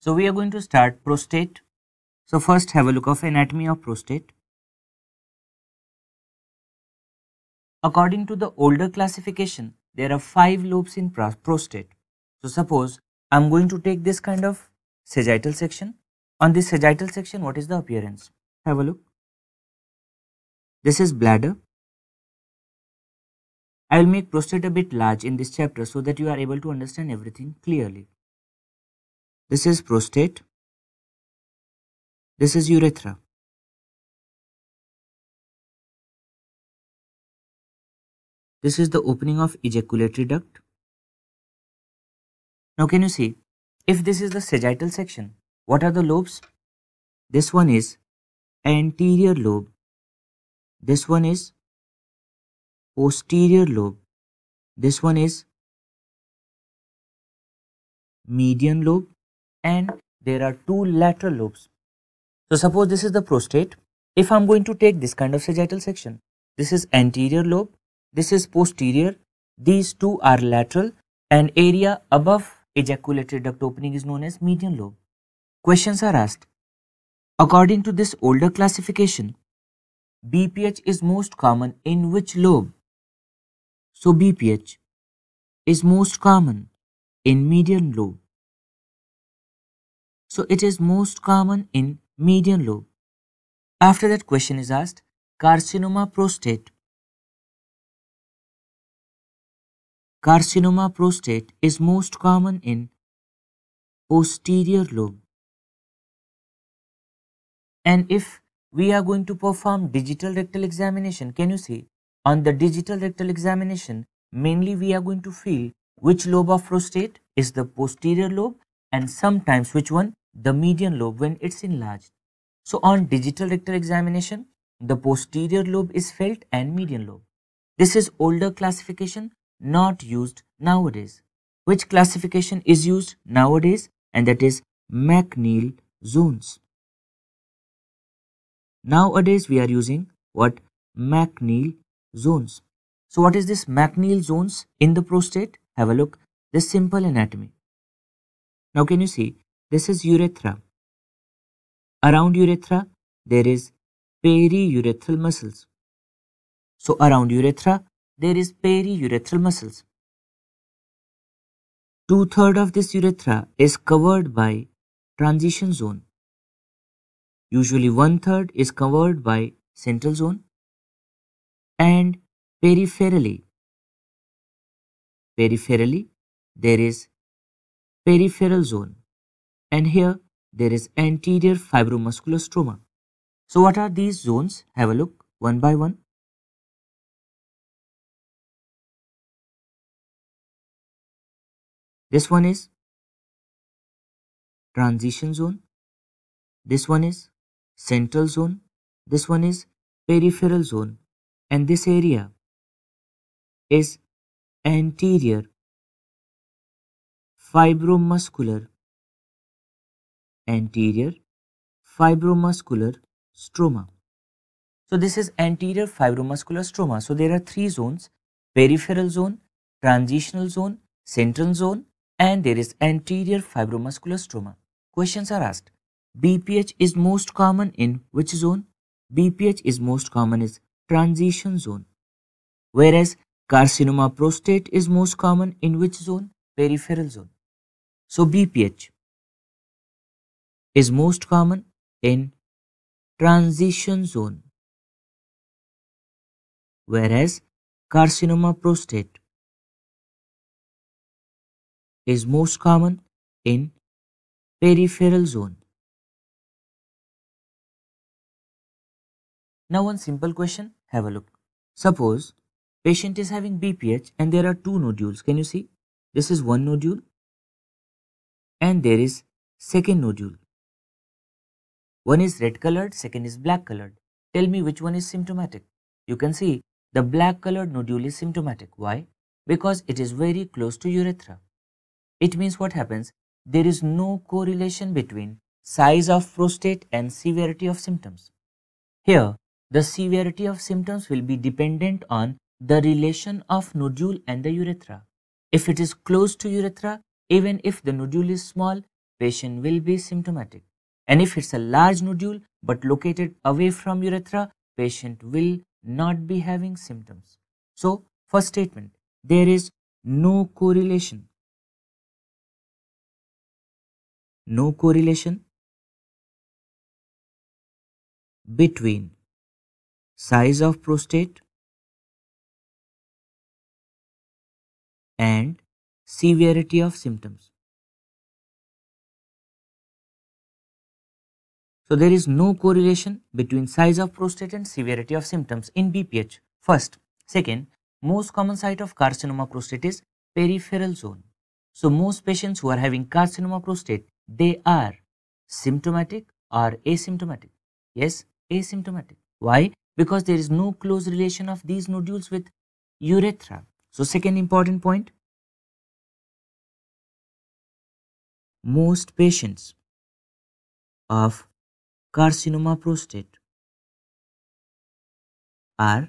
So we are going to start prostate. So first have a look of anatomy of prostate. According to the older classification, there are 5 lobes in prostate. So suppose I am going to take this kind of sagittal section. On this sagittal section, what is the appearance? Have a look. This is bladder. I will make prostate a bit large in this chapter so that you are able to understand everything clearly. This is prostate. This is urethra. This is the opening of ejaculatory duct. Now can you see, if this is the sagittal section, what are the lobes? This one is anterior lobe. This one is posterior lobe. This one is median lobe, and there are 2 lateral lobes. So suppose this is the prostate. If I am going to take this kind of sagittal section, this is anterior lobe, this is posterior, these 2 are lateral, and area above ejaculatory duct opening is known as median lobe. Questions are asked. According to this older classification, BPH is most common in which lobe? So BPH is most common in median lobe. So it is most common in median lobe. After that, question is asked, carcinoma prostate. Carcinoma prostate is most common in posterior lobe. And if we are going to perform digital rectal examination, can you see, on the digital rectal examination, mainly we are going to feel which lobe of prostate is the posterior lobe, and sometimes which one, the median lobe when it's enlarged. So on digital rectal examination, the posterior lobe is felt and median lobe. This is older classification, not used nowadays. Which classification is used nowadays? And that is McNeal zones. Nowadays we are using what? McNeal zones. So what is this McNeal zones in the prostate? Have a look. This simple anatomy. Now can you see, this is urethra. Around urethra there is periurethral muscles. So around urethra there is periurethral muscles. 2/3 of this urethra is covered by transition zone. Usually 1/3 is covered by central zone, and peripherally there is peripheral zone, and here there is anterior fibromuscular stroma. So what are these zones? Have a look one by one. This one is transition zone, this one is central zone, this one is peripheral zone, and this area is anterior fibromuscular stroma. So this is anterior fibromuscular stroma. So there are 3 zones: peripheral zone, transitional zone, central zone, and there is anterior fibromuscular stroma. Questions are asked. BPH is most common in which zone? BPH is most common is transition zone. Whereas carcinoma prostate is most common in which zone? Peripheral zone. So BPH is most common in transition zone, whereas carcinoma prostate is most common in peripheral zone. Now one simple question, have a look. Suppose patient is having BPH and there are 2 nodules. Can you see? This is one nodule and there is second nodule. One is red colored, second is black colored. Tell me which one is symptomatic. You can see the black colored nodule is symptomatic. Why? Because it is very close to urethra. It means what happens? There is no correlation between size of prostate and severity of symptoms. Here, the severity of symptoms will be dependent on the relation of nodule and the urethra. If it is close to urethra, even if the nodule is small, patient will be symptomatic. And if it's a large nodule but located away from urethra, patient will not be having symptoms. So, first statement, there is no correlation. No correlation between size of prostate and severity of symptoms. So, there is no correlation between size of prostate and severity of symptoms in BPH. First. Second, most common site of carcinoma prostate is peripheral zone. So, most patients who are having carcinoma prostate, they are symptomatic or asymptomatic. Yes, asymptomatic. Why? Because there is no close relation of these nodules with urethra. So, second important point, most patients of carcinoma prostate are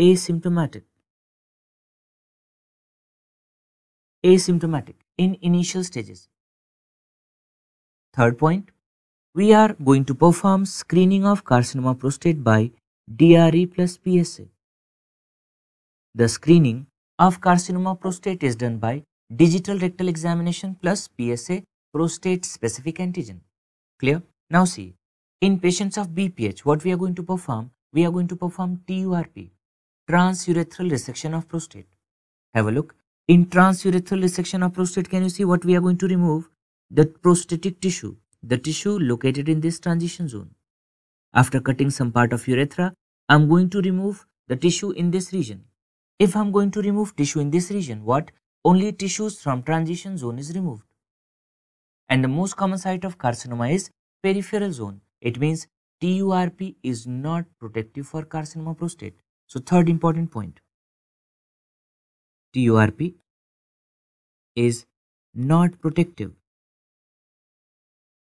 asymptomatic. Asymptomatic in initial stages. Third point, we are going to perform screening of carcinoma prostate by DRE plus PSA. The screening of carcinoma prostate is done by digital rectal examination plus PSA, prostate specific antigen. Clear? Now see, in patients of BPH, what we are going to perform? We are going to perform TURP, transurethral resection of prostate. Have a look. In transurethral resection of prostate, can you see what we are going to remove? The prostatic tissue, the tissue located in this transition zone. After cutting some part of urethra, I am going to remove the tissue in this region. If I am going to remove tissue in this region, what? Only tissues from transition zone is removed. And the most common site of carcinoma is peripheral zone. It means TURP is not protective for carcinoma prostate. So, third important point, TURP is not protective.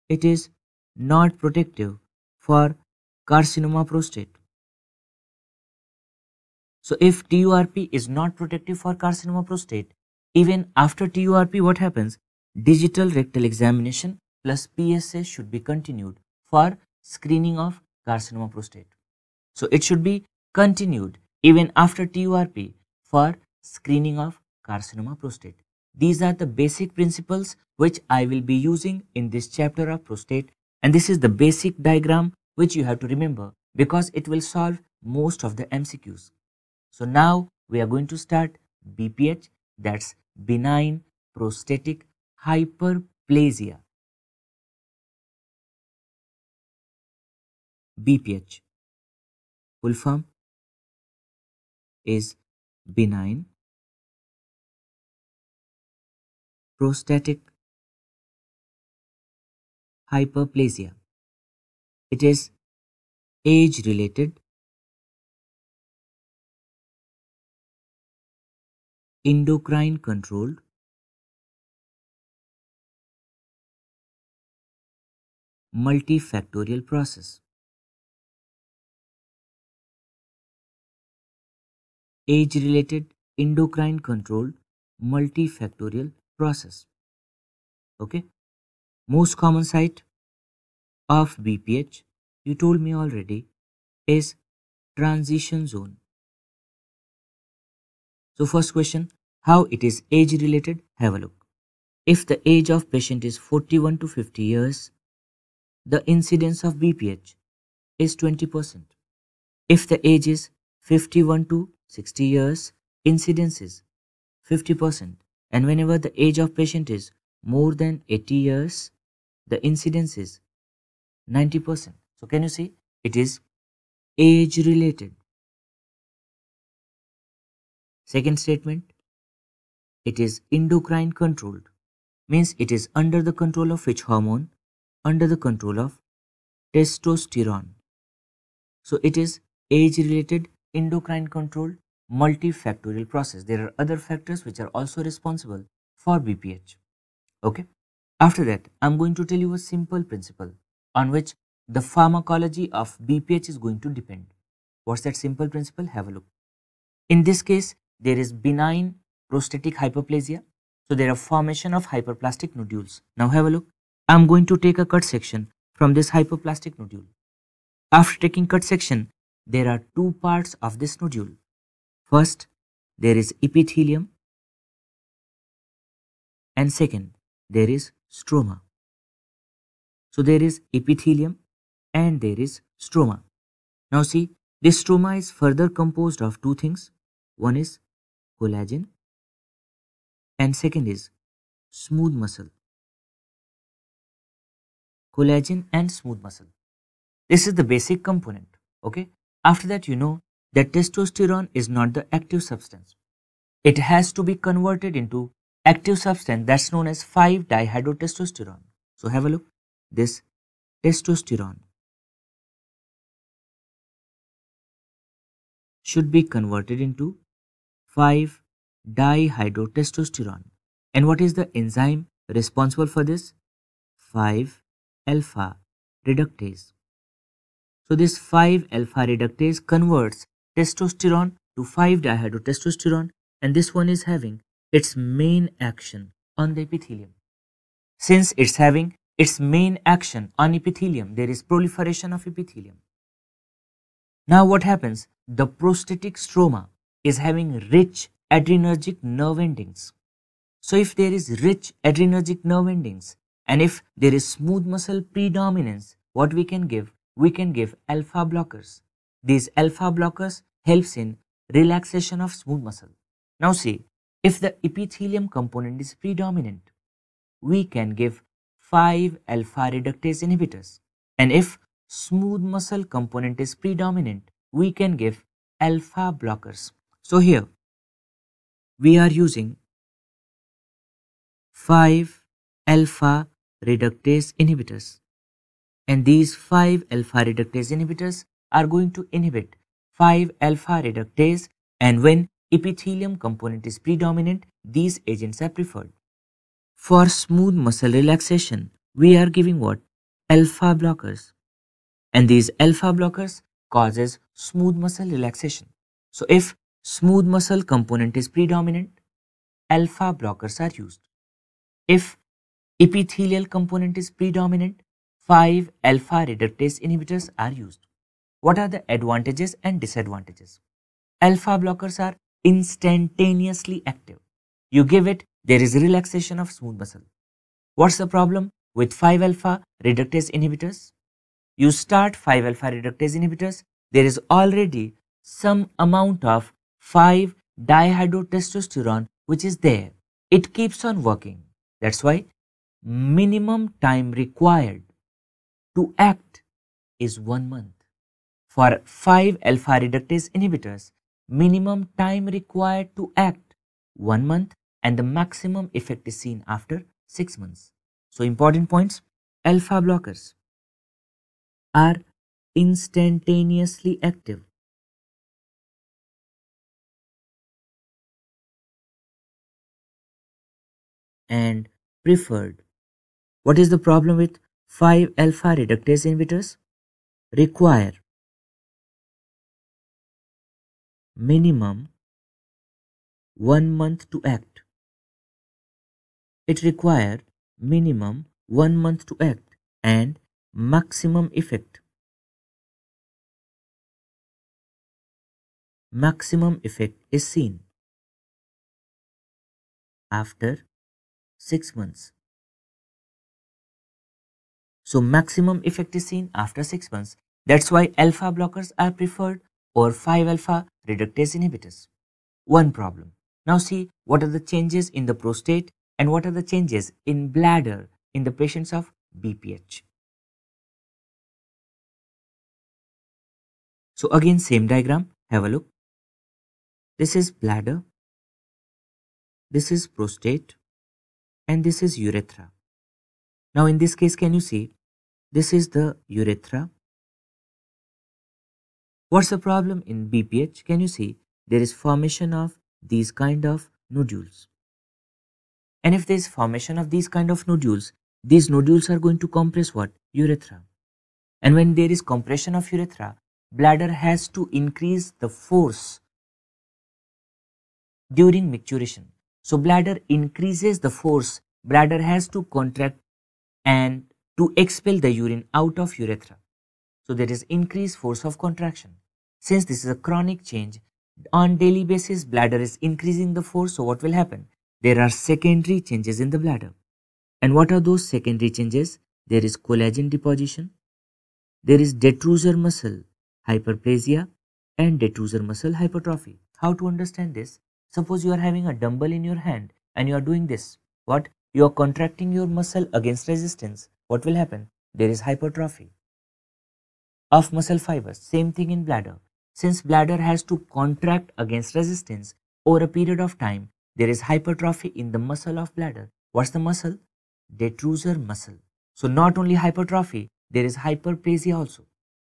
It is not protective for carcinoma prostate. So, if TURP is not protective for carcinoma prostate, even after TURP, what happens? Digital rectal examination plus PSA should be continued for screening of carcinoma prostate. So, it should be continued even after TURP for screening of carcinoma prostate. These are the basic principles which I will be using in this chapter of prostate, and this is the basic diagram which you have to remember because it will solve most of the MCQs. So, now we are going to start BPH, that's benign prostatic hyperplasia. BPH, full form is benign prostatic hyperplasia. It is age related, endocrine controlled, multifactorial process. Age-related, endocrine-controlled, multifactorial process. Okay. Most common site of BPH, you told me already, is transition zone. So, first question, how it is age-related? Have a look. If the age of patient is 41 to 50 years, the incidence of BPH is 20%. If the age is 51 to 60 years, incidence is 50%, and whenever the age of patient is more than 80 years, the incidence is 90%. So, can you see it is age related? Second statement, it is endocrine controlled, means it is under the control of which hormone? Under the control of testosterone. So, it is age related, endocrine controlled, multifactorial process. There are other factors which are also responsible for BPH. Okay. After that, I am going to tell you a simple principle on which the pharmacology of BPH is going to depend. What's that simple principle? Have a look. In this case, there is benign prostatic hyperplasia. So, there are formation of hyperplastic nodules. Now, have a look. I am going to take a cut section from this hypoplastic nodule. After taking cut section, there are two parts of this nodule. First, there is epithelium, and second, there is stroma. So there is epithelium and there is stroma. Now see, this stroma is further composed of two things. One is collagen and second is smooth muscle. Collagen and smooth muscle. This is the basic component, okay? After that, you know that testosterone is not the active substance. It has to be converted into active substance that's known as 5-dihydrotestosterone. So have a look. This testosterone should be converted into 5-dihydrotestosterone. And what is the enzyme responsible for this? 5-alpha reductase. So this 5-alpha reductase converts testosterone to 5-dihydrotestosterone, and this one is having its main action on the epithelium. Since it's having its main action on epithelium, there is proliferation of epithelium. Now what happens? The prostatic stroma is having rich adrenergic nerve endings. So if there is rich adrenergic nerve endings and if there is smooth muscle predominance, what we can give? We can give alpha blockers. These alpha blockers helps in relaxation of smooth muscle. Now see, if the epithelium component is predominant, we can give 5-alpha reductase inhibitors. And if smooth muscle component is predominant, we can give alpha blockers. So here, we are using 5-alpha reductase inhibitors. And these 5-alpha reductase inhibitors are going to inhibit 5-alpha reductase, and when epithelium component is predominant, these agents are preferred. For smooth muscle relaxation, we are giving what? Alpha blockers. And these alpha blockers causes smooth muscle relaxation. So if smooth muscle component is predominant, alpha blockers are used. If epithelial component is predominant, 5-alpha reductase inhibitors are used. What are the advantages and disadvantages? Alpha blockers are instantaneously active. You give it, there is relaxation of smooth muscle. What's the problem with 5-alpha reductase inhibitors? You start 5-alpha reductase inhibitors, there is already some amount of 5-dihydrotestosterone which is there. It keeps on working. That's why minimum time required to act is 1 month. For 5-alpha reductase inhibitors, minimum time required to act 1 month, and the maximum effect is seen after 6 months. So important points, alpha blockers are instantaneously active. And preferred. What is the problem with 5-alpha reductase inhibitors? Require minimum 1 month to act. It requires minimum 1 month to act and maximum effect. Maximum effect is seen after 6 months. So maximum effect is seen after 6 months. That's why alpha blockers are preferred or 5-alpha reductase inhibitors. One problem. Now see, what are the changes in the prostate and what are the changes in bladder in the patients of BPH. So again, same diagram, have a look. This is bladder, this is prostate, and this is urethra. Now in this case, can you see, this is the urethra. What's the problem in BPH? Can you see, there is formation of these kind of nodules. And if there is formation of these kind of nodules, these nodules are going to compress what? Urethra. And when there is compression of urethra, bladder has to increase the force during micturition. So bladder increases the force, bladder has to contract and to expel the urine out of urethra. So there is increased force of contraction. Since this is a chronic change, on daily basis bladder is increasing the force, so what will happen? There are secondary changes in the bladder. And what are those secondary changes? There is collagen deposition, there is detrusor muscle hyperplasia and detrusor muscle hypertrophy. How to understand this? Suppose you are having a dumbbell in your hand and you are doing this. What? You are contracting your muscle against resistance. What will happen? There is hypertrophy of muscle fibers. Same thing in bladder. Since bladder has to contract against resistance over a period of time, there is hypertrophy in the muscle of bladder. What's the muscle? Detrusor muscle. So not only hypertrophy, there is hyperplasia also.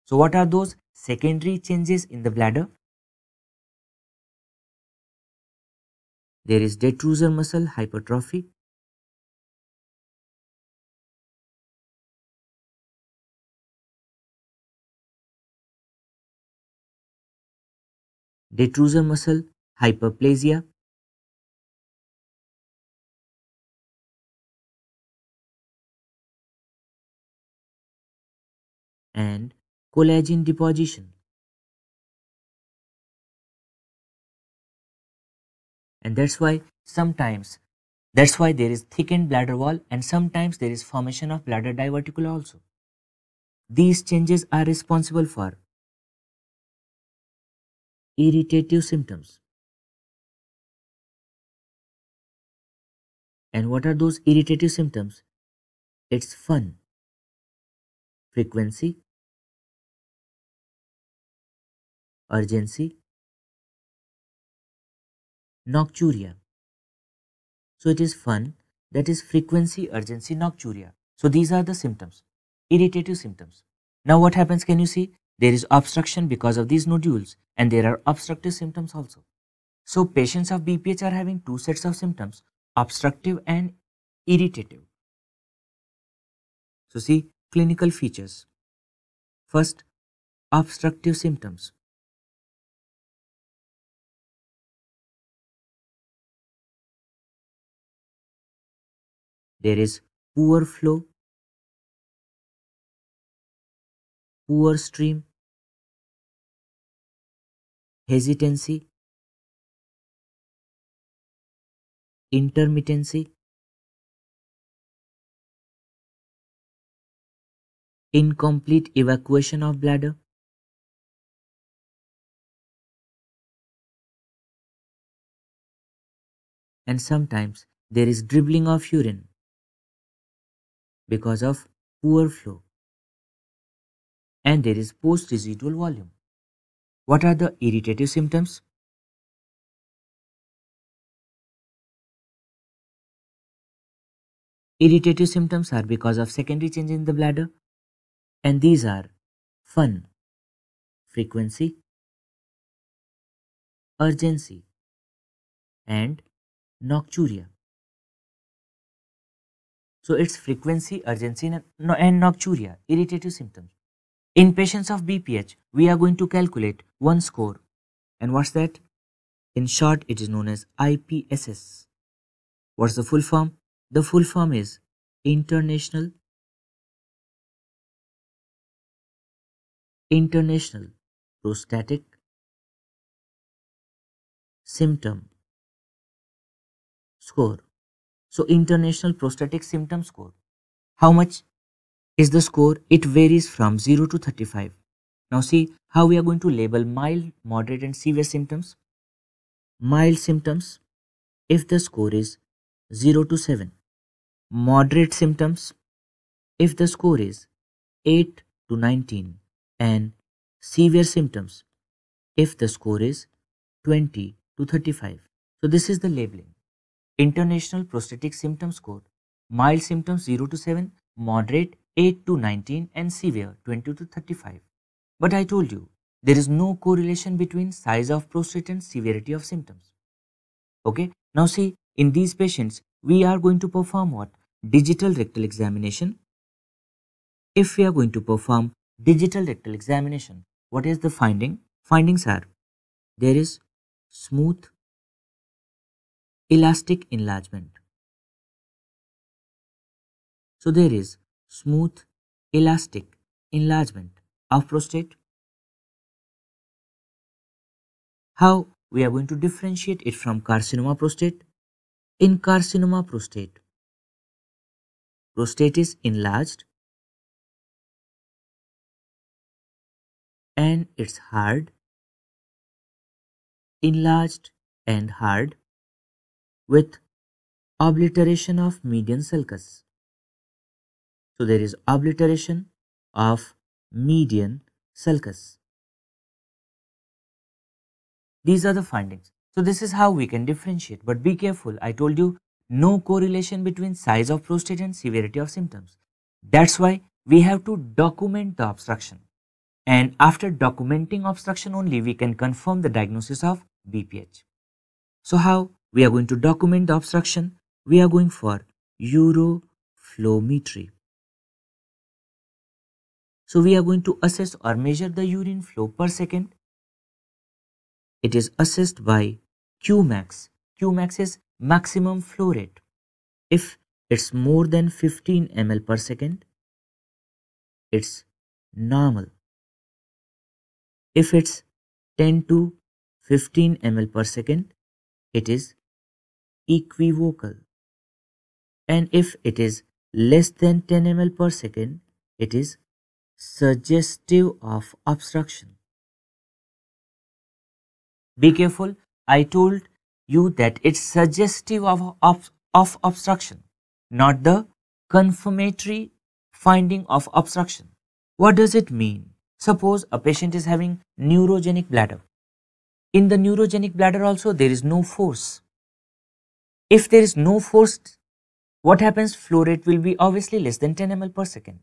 So what are those secondary changes in the bladder? There is detrusor muscle hypertrophy, detrusor muscle hyperplasia, and collagen deposition. And that's why there is thickened bladder wall, and sometimes there is formation of bladder diverticula also. These changes are responsible for irritative symptoms. And what are those irritative symptoms? It's fun, frequency, urgency, nocturia. So it is fun, that is frequency, urgency, nocturia. So these are the symptoms, irritative symptoms. Now what happens, can you see? There is obstruction because of these nodules, and there are obstructive symptoms also. So patients of BPH are having two sets of symptoms, obstructive and irritative. So see clinical features. First, obstructive symptoms. There is poor flow, poor stream, hesitancy, intermittency, incomplete evacuation of bladder, and sometimes there is dribbling of urine because of poor flow, and there is post residual volume. What are the irritative symptoms? Irritative symptoms are because of secondary change in the bladder, and these are fun, frequency, urgency, and nocturia. So it's frequency, urgency, and nocturia, irritative symptoms. In patients of BPH, we are going to calculate one score. And what's that? In short, it is known as IPSS. What's the full form? The full form is International Prostatic Symptom Score. So International Prostatic Symptom Score. How much is the score? It varies from 0 to 35. Now see how we are going to label mild, moderate and severe symptoms. Mild symptoms, if the score is 0 to 7. Moderate symptoms, if the score is 8 to 19. And severe symptoms, if the score is 20 to 35. So this is the labeling. International Prostatic Symptom Score, mild symptoms 0 to 7, moderate 8 to 19 and severe 20 to 35. But I told you, there is no correlation between size of prostate and severity of symptoms. Okay, now see, in these patients, we are going to perform what? Digital rectal examination. If we are going to perform digital rectal examination, what is the finding? Findings are, there is smooth elastic enlargement, So there is smooth, elastic enlargement of prostate. How we are going to differentiate it from carcinoma prostate? In carcinoma prostate, prostate is enlarged and it's hard, enlarged and hard with obliteration of median sulcus. So there is obliteration of median sulcus. These are the findings. So this is how we can differentiate, but be careful. I told you no correlation between size of prostate and severity of symptoms. That's why we have to document the obstruction, and after documenting obstruction only we can confirm the diagnosis of BPH. So how we are going to document the obstruction? We are going for uroflowmetry. So we are going to assess or measure the urine flow per second. It is assessed by Qmax. Qmax is maximum flow rate. If it's more than 15 ml per second, it's normal. If it's 10 to 15 ml per second, it is equivocal. And if it is less than 10 ml per second, it is suggestive of obstruction. Be careful, I told you that it's suggestive of obstruction, not the confirmatory finding of obstruction. What does it mean? Suppose a patient is having neurogenic bladder. In the neurogenic bladder also there is no force. If there is no force, what happens? Flow rate will be obviously less than 10 ml per second.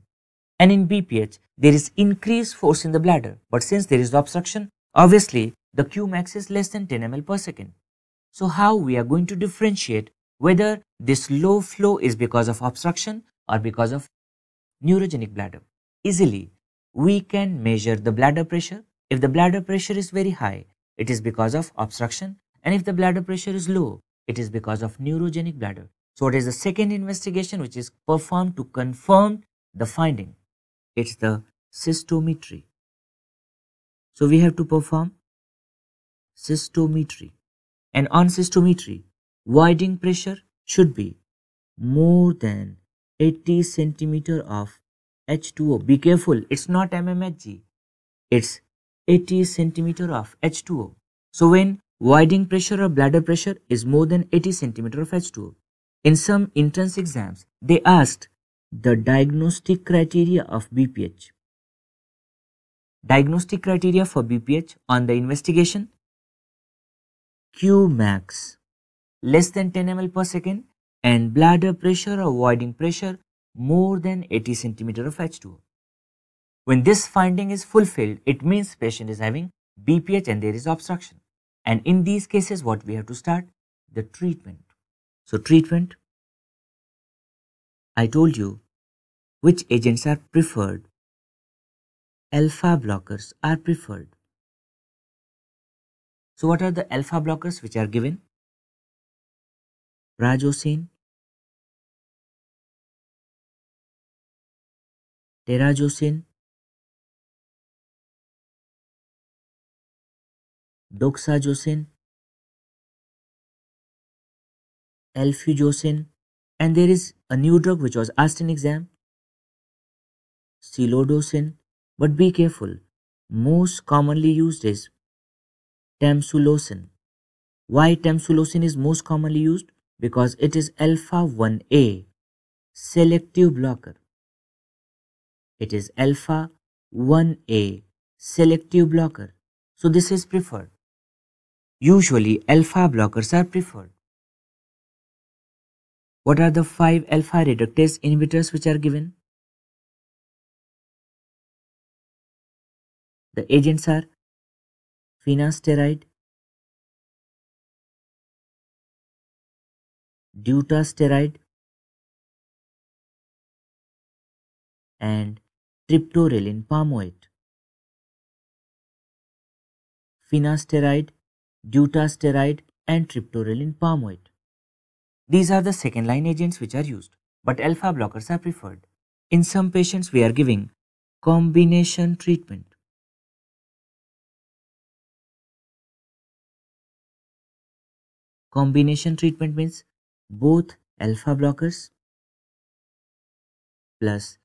And in BPH, there is increased force in the bladder, but since there is obstruction, obviously the Qmax is less than 10 ml per second. So how we are going to differentiate whether this low flow is because of obstruction or because of neurogenic bladder? Easily, we can measure the bladder pressure. If the bladder pressure is very high, it is because of obstruction, and if the bladder pressure is low, it is because of neurogenic bladder. So it is the second investigation which is performed to confirm the finding. It's the cystometry. So we have to perform cystometry, and on cystometry, voiding pressure should be more than 80 centimeter of H2O. Be careful, it's not mmHg, it's 80 centimeter of H2O. So when voiding pressure or bladder pressure is more than 80 centimeter of H2O, in some entrance exams they asked the diagnostic criteria of BPH. Diagnostic criteria for BPH on the investigation: Qmax less than 10 ml per second and bladder pressure or voiding pressure more than 80 centimeter of H2O. When this finding is fulfilled, it means patient is having BPH and there is obstruction. And in these cases, what we have to start? The treatment. So treatment, I told you which agents are preferred. Alpha blockers are preferred. So what are the alpha blockers which are given? Prazosin, Terazosin, Doxazosin, Alfuzosin, and there is a new drug which was asked in exam, Silodosin, but be careful, most commonly used is Tamsulosin. Why Tamsulosin is most commonly used? Because it is alpha-1a selective blocker. It is alpha-1a selective blocker. So this is preferred. Usually alpha blockers are preferred. What are the 5-alpha reductase inhibitors which are given? The agents are Finasteride, Dutasteride, and Triptorelin pamoate. Finasteride, Dutasteride, and Triptorelin pamoate. These are the second line agents which are used. but alpha blockers are preferred. In some patients, we are giving combination treatment. Combination treatment means both alpha blockers plus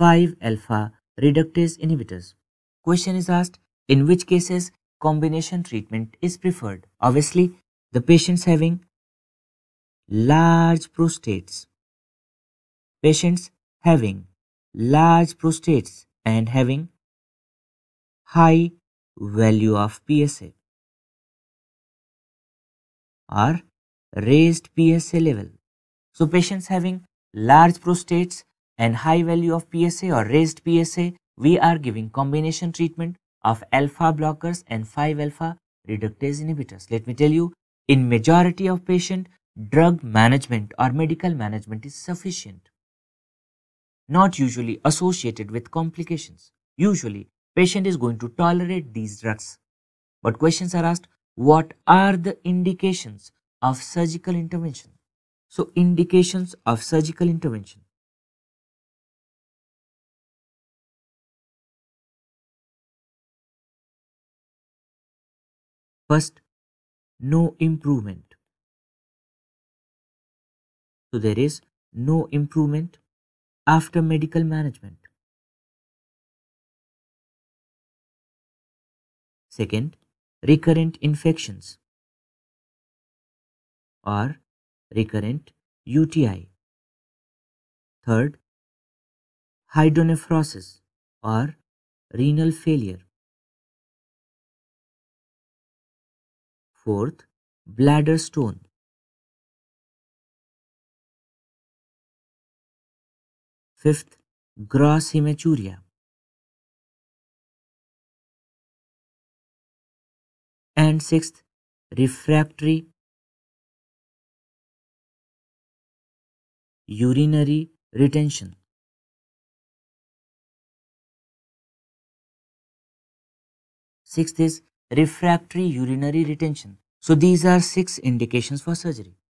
5-alpha reductase inhibitors. Question is asked, in which cases combination treatment is preferred? Obviously, the patients having large prostates. Patients having large prostates and having high value of PSA or raised PSA level. So, patients having large prostates and high value of PSA or raised PSA, we are giving combination treatment of alpha blockers and 5-alpha reductase inhibitors. Let me tell you, in majority of patients, drug management or medical management is sufficient, not usually associated with complications. Usually, patient is going to tolerate these drugs. But questions are asked, what are the indications of surgical intervention? So, indications of surgical intervention. First, no improvement. So, there is no improvement after medical management. Second, recurrent infections or recurrent UTI. Third, hydronephrosis or renal failure. Fourth, bladder stone. Fifth, gross hematuria. And sixth, refractory urinary retention. Sixth is refractory urinary retention. So, these are 6 indications for surgery.